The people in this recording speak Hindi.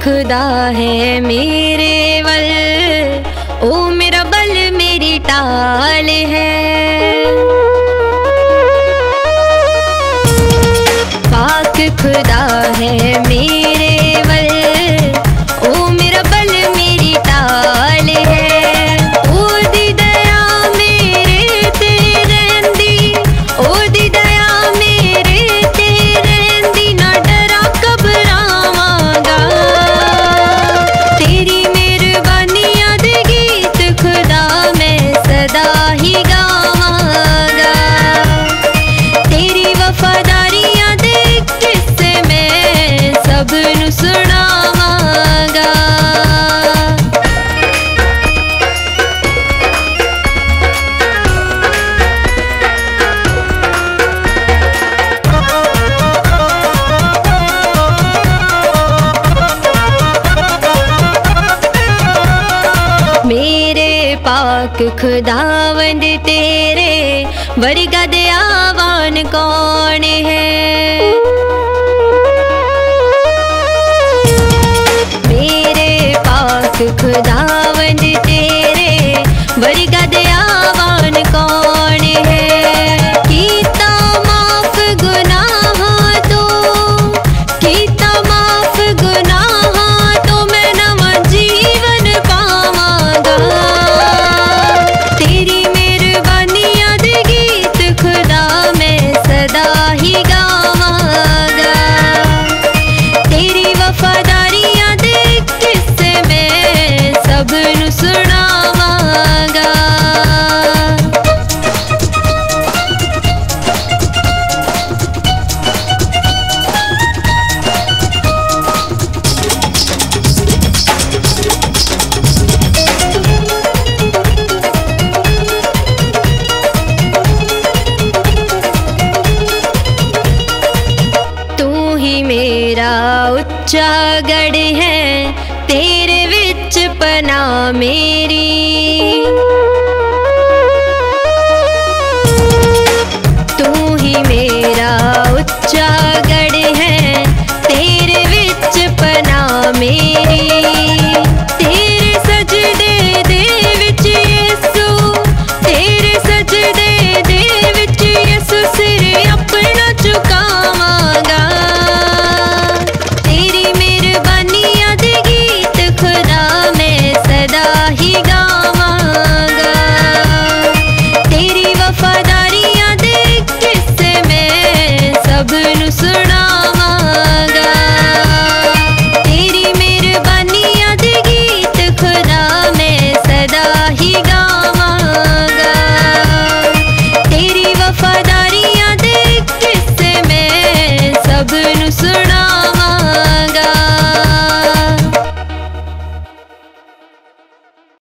खुदा है मेरे वल, ओ मेरा बल मेरी टाल है। पाक खुदा है मेरे वल, ओ मेरा बल मेरी टाल है। ओ दी दया मेरे ते रहंदी, ओ दी दया मेरे ते रहंदी, ना डरा घबरावांगा। तेरी मेहरबानियां दे गीत खुदा मैं सदा ही गावांगा। तेरी वफादारियां दे किस्से मैं सबनूं सुणावांगा। पाक खुदावंद तेरे वर्गा दे आवान कौन है। मेरे पाक खुदावंद तेरे वर्गा दे आवान कौन है। कीता माफ गुनाहां तो, कीता माफ गुनाहां तो, मैं नवां जीवन पावांगा। मेरा उच्चा गढ़ है, तेरे विच पना मेरी।